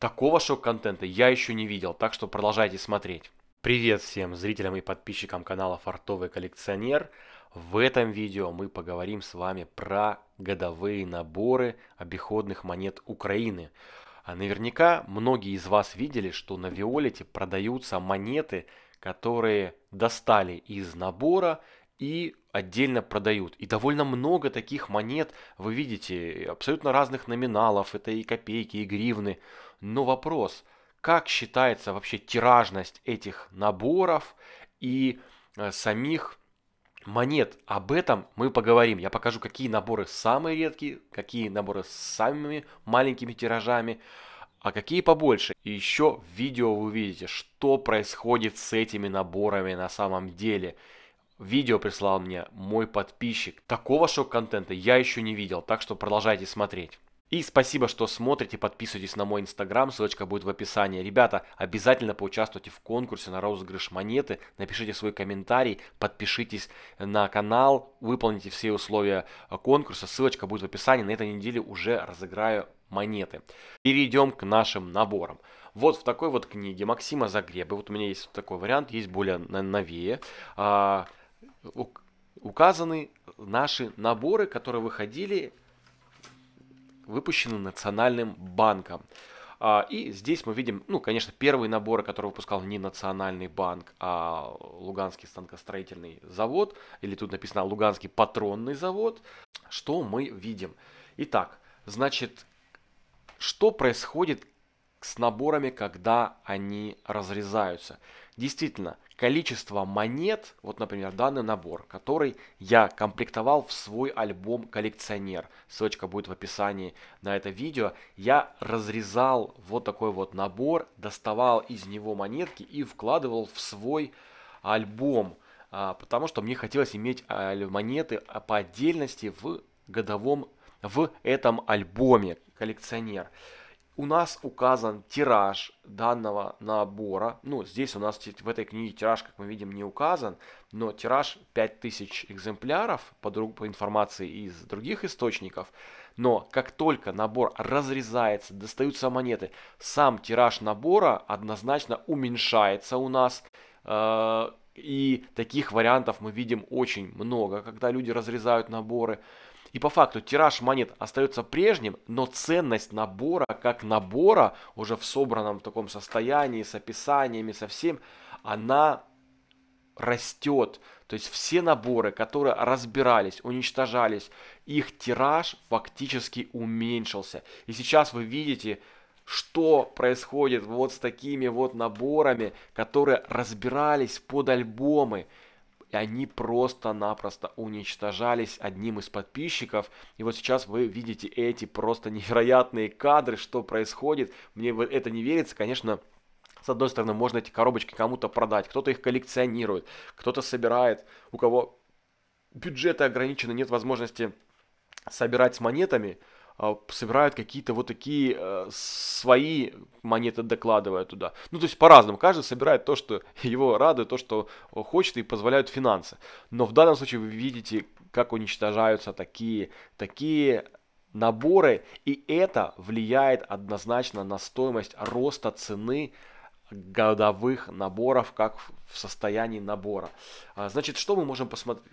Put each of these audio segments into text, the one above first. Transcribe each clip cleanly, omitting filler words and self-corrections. Такого шок-контента я еще не видел, так что продолжайте смотреть. Привет всем зрителям и подписчикам канала Фартовый Коллекционер. В этом видео мы поговорим с вами про годовые наборы обиходных монет Украины. Наверняка многие из вас видели, что на Violity продаются монеты, которые достали из набора и отдельно продают. И довольно много таких монет, вы видите, абсолютно разных номиналов, это и копейки, и гривны. Но вопрос, как считается вообще тиражность этих наборов и самих монет? Об этом мы поговорим. Я покажу, какие наборы самые редкие, какие наборы с самыми маленькими тиражами, а какие побольше. И еще в видео вы увидите, что происходит с этими наборами на самом деле. Видео прислал мне мой подписчик. Такого шок-контента я еще не видел, так что продолжайте смотреть. И спасибо, что смотрите, подписывайтесь на мой инстаграм, ссылочка будет в описании. Ребята, обязательно поучаствуйте в конкурсе на розыгрыш монеты, напишите свой комментарий, подпишитесь на канал, выполните все условия конкурса, ссылочка будет в описании. На этой неделе уже разыграю монеты. Перейдем к нашим наборам. Вот в такой вот книге Максима Загреба, вот у меня есть такой вариант, есть более новее, указаны наши наборы, которые выходили... выпущены Национальным банком. И здесь мы видим, ну, конечно, первые наборы, которые выпускал не Национальный банк, а Луганский станкостроительный завод, или тут написано Луганский патронный завод. Что мы видим? Итак, значит, что происходит с наборами, когда они разрезаются? Действительно, количество монет, вот, например, данный набор, который я комплектовал в свой альбом «Коллекционер», ссылочка будет в описании на это видео, я разрезал вот такой вот набор, доставал из него монетки и вкладывал в свой альбом, потому что мне хотелось иметь монеты по отдельности в этом альбоме «Коллекционер». У нас указан тираж данного набора. Ну, здесь у нас в этой книге тираж, как мы видим, не указан, но тираж 5000 экземпляров по информации из других источников. Но как только набор разрезается, достаются монеты, сам тираж набора однозначно уменьшается у нас. И таких вариантов мы видим очень много, когда люди разрезают наборы. И по факту тираж монет остается прежним, но ценность набора, как набора, уже в собранном таком состоянии, с описаниями, со всем, она растет. То есть все наборы, которые разбирались, уничтожались, их тираж фактически уменьшился. И сейчас вы видите, что происходит вот с такими вот наборами, которые разбирались под альбомы. И они просто-напросто уничтожались одним из подписчиков. И вот сейчас вы видите эти просто невероятные кадры, что происходит. Мне это не верится, конечно. С одной стороны, можно эти коробочки кому-то продать. Кто-то их коллекционирует, кто-то собирает. У кого бюджеты ограничены, нет возможности собирать с монетами, собирают какие-то вот такие свои монеты, докладывая туда. Ну, то есть по-разному. Каждый собирает то, что его радует, то, что хочет, и позволяют финансы. Но в данном случае вы видите, как уничтожаются такие наборы. И это влияет однозначно на стоимость роста цены годовых наборов, как в состоянии набора. Значит, что мы можем посмотреть?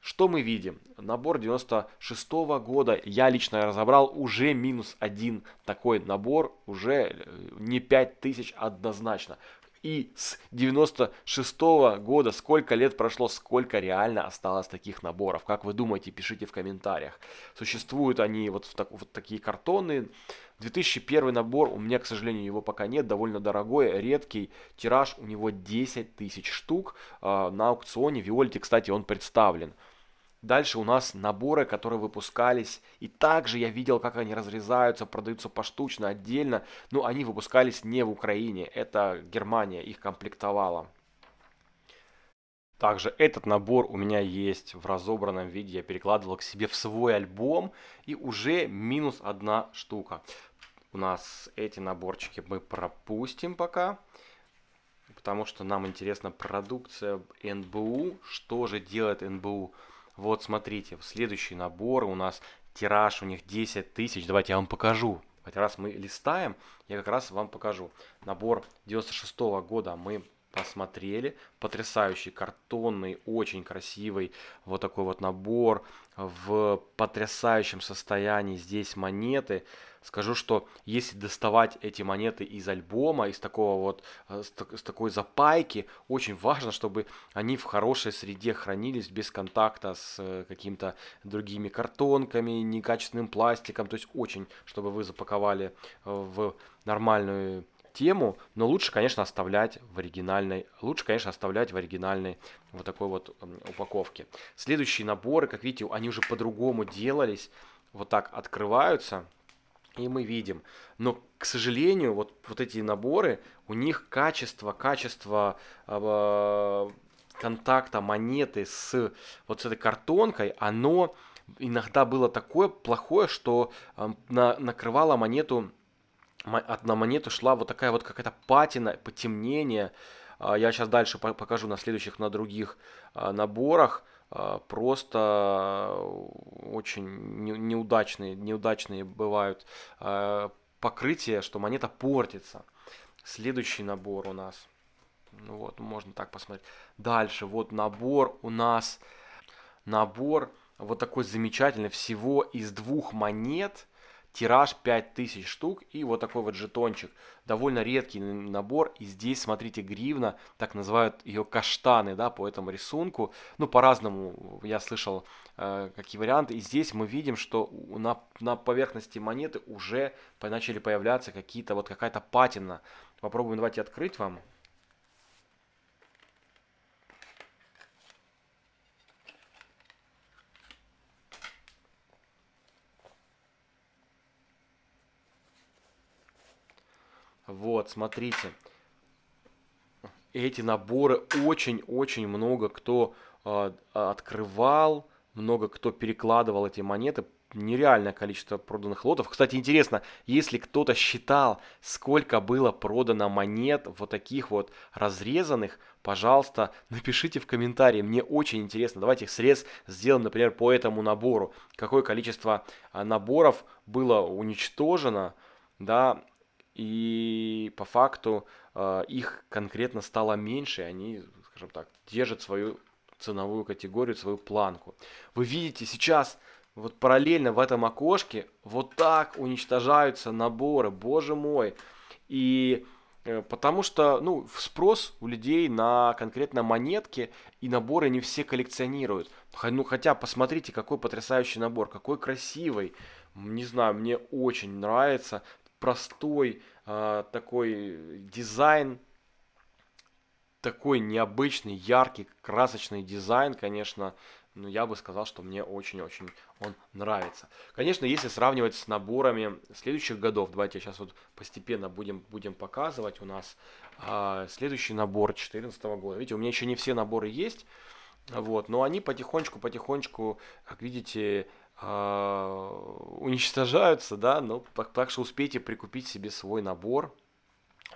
Что мы видим? Набор 96-го года, я лично разобрал, уже минус один такой набор, уже не 5000 однозначно. И с 96-го года сколько лет прошло, сколько реально осталось таких наборов? Как вы думаете, пишите в комментариях. Существуют они вот такие картонные. 2001 набор, у меня, к сожалению, его пока нет, довольно дорогой, редкий, тираж у него 10 тысяч штук, на аукционе Violity, кстати, он представлен. Дальше у нас наборы, которые выпускались, и также я видел, как они разрезаются, продаются поштучно, отдельно, но они выпускались не в Украине, это Германия их комплектовала. Также этот набор у меня есть в разобранном виде, я перекладывал к себе в свой альбом, и уже минус одна штука. У нас эти наборчики мы пропустим пока, потому что нам интересна продукция НБУ, что же делает НБУ. Вот смотрите, следующий набор у нас, тираж у них 10 тысяч, давайте я вам покажу. Хотя раз мы листаем, я как раз вам покажу. Набор 96-го года мы посмотрели. Потрясающий, картонный, очень красивый вот такой вот набор. В потрясающем состоянии здесь монеты. Скажу, что если доставать эти монеты из альбома, из такого вот, с такой запайки, очень важно, чтобы они в хорошей среде хранились без контакта с какими-то другими картонками, некачественным пластиком. То есть очень, чтобы вы запаковали в нормальную тему, но лучше, конечно, оставлять в оригинальной, вот такой вот упаковке. Следующие наборы, как видите, они уже по-другому делались, вот так открываются, и мы видим. Но, к сожалению, вот эти наборы, у них качество контакта монеты с вот с этой картонкой, оно иногда было такое плохое, что накрывало монету. На монету шла вот такая вот какая-то патина, потемнение. Я сейчас дальше покажу на следующих, на других наборах. Просто очень неудачные бывают покрытия, что монета портится. Следующий набор у нас. Ну вот, можно так посмотреть. Дальше вот набор у нас. Набор вот такой замечательный. Всего из 2 монет. Тираж 5000 штук и вот такой вот жетончик. Довольно редкий набор. И здесь, смотрите, гривна, так называют ее каштаны, да, по этому рисунку. Ну, по-разному я слышал, какие варианты. И здесь мы видим, что на поверхности монеты уже начали появляться какие-то, вот какая-то патина. Попробуем, давайте открыть вам. Вот, смотрите, эти наборы очень-очень много кто открывал, много кто перекладывал эти монеты. Нереальное количество проданных лотов. Кстати, интересно, если кто-то считал, сколько было продано монет вот таких вот разрезанных, пожалуйста, напишите в комментарии. Мне очень интересно. Давайте их срез сделаем, например, по этому набору. Какое количество наборов было уничтожено, да, и по факту их конкретно стало меньше, они, скажем так, держат свою ценовую категорию, свою планку. Вы видите, сейчас вот параллельно в этом окошке вот так уничтожаются наборы, боже мой. И потому что, ну, спрос у людей на конкретно монетки, и наборы не все коллекционируют. Ну, хотя посмотрите, какой потрясающий набор, какой красивый. Не знаю, мне очень нравится. Простой такой дизайн, такой необычный, яркий, красочный дизайн, конечно, но я бы сказал, что мне очень-очень он нравится. Конечно, если сравнивать с наборами следующих годов, давайте сейчас вот постепенно будем показывать у нас следующий набор 2014 года. Видите, у меня еще не все наборы есть, вот, но они потихонечку, как видите, уничтожаются, да, но так что успейте прикупить себе свой набор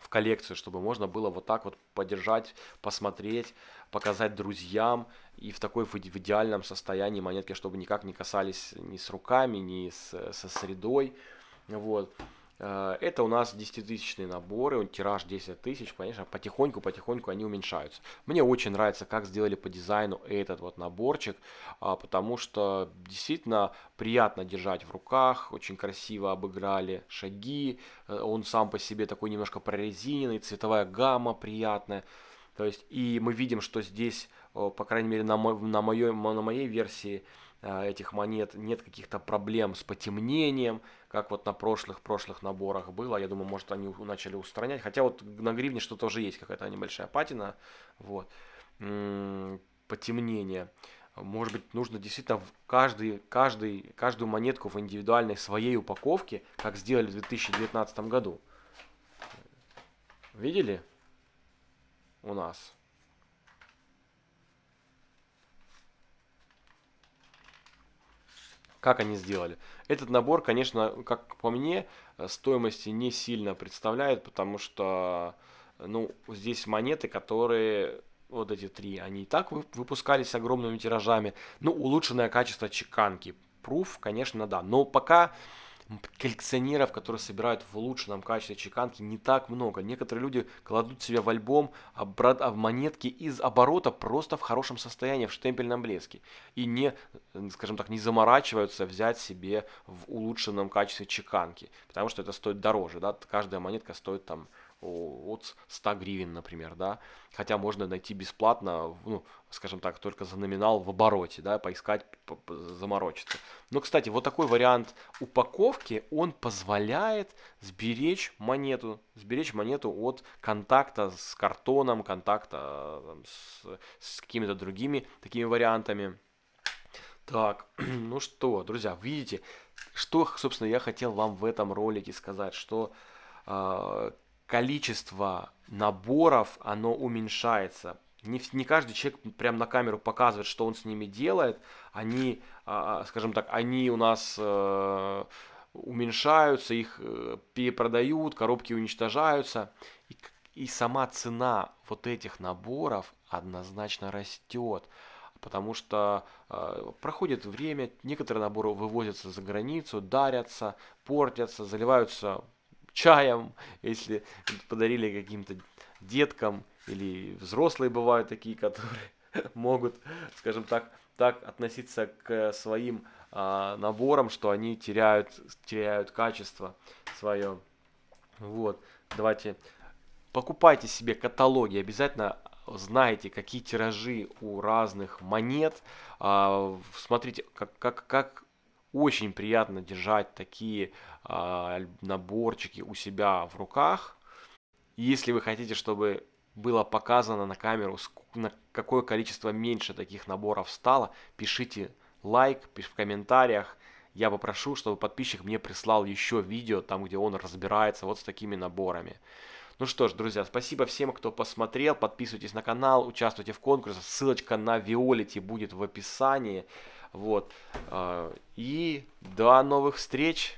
в коллекцию, чтобы можно было вот так вот подержать, посмотреть, показать друзьям, и в такой в идеальном состоянии монетки, чтобы никак не касались ни с руками, ни со средой. Вот. Это у нас 10-тысячные наборы, тираж 10 тысяч, конечно, потихоньку они уменьшаются. Мне очень нравится, как сделали по дизайну этот вот наборчик, потому что действительно приятно держать в руках, очень красиво обыграли шаги, он сам по себе такой немножко прорезиненный, цветовая гамма приятная. То есть, и мы видим, что здесь, по крайней мере, на моей версии этих монет нет каких-то проблем с потемнением, как вот на прошлых наборах было. Я думаю, может, они начали устранять. Хотя вот на гривне что-то уже есть, какая-то небольшая патина. Вот. Потемнение. Может быть, нужно действительно в каждую монетку в индивидуальной своей упаковке, как сделали в 2019 году. Видели? У нас. Как они сделали? Этот набор, конечно, как по мне, стоимости не сильно представляет, потому что, ну, здесь монеты, которые, вот эти 3, они и так выпускались с огромными тиражами. Ну, улучшенное качество чеканки. Пруф, конечно, да. Но пока коллекционеров, которые собирают в улучшенном качестве чеканки, не так много. Некоторые люди кладут себя в альбом в монетки из оборота просто в хорошем состоянии, в штемпельном блеске. И не, скажем так, не заморачиваются взять себе в улучшенном качестве чеканки, потому что это стоит дороже. Да? Каждая монетка стоит там от 100 гривен, например, да, хотя можно найти бесплатно, ну, скажем так, только за номинал в обороте, да, поискать, заморочиться. Но, кстати, вот такой вариант упаковки, он позволяет сберечь монету от контакта с картоном, контакта там, с какими-то другими такими вариантами. Так, ну что, друзья, видите, что, собственно, я хотел вам в этом ролике сказать, что количество наборов, оно уменьшается. Не каждый человек прям на камеру показывает, что он с ними делает. Они, скажем так, они у нас уменьшаются, их перепродают, коробки уничтожаются. И сама цена вот этих наборов однозначно растет. Потому что проходит время, некоторые наборы вывозятся за границу, дарятся, портятся, заливаются чаем, если подарили каким-то деткам, или взрослые бывают такие, которые могут, скажем так относиться к своим наборам, что они теряют качество свое. Вот, давайте, покупайте себе каталоги, обязательно знаете, какие тиражи у разных монет, смотрите, как очень приятно держать такие наборчики у себя в руках. Если вы хотите, чтобы было показано на камеру, на какое количество меньше таких наборов стало, пишите лайк, пишите в комментариях. Я попрошу, чтобы подписчик мне прислал еще видео, там где он разбирается вот с такими наборами. Ну что ж, друзья, спасибо всем, кто посмотрел. Подписывайтесь на канал, участвуйте в конкурсе. Ссылочка на Violity будет в описании. Вот. И до новых встреч.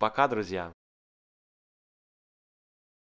Пока, друзья.